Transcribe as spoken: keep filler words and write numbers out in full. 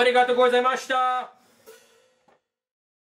ありがとうございました。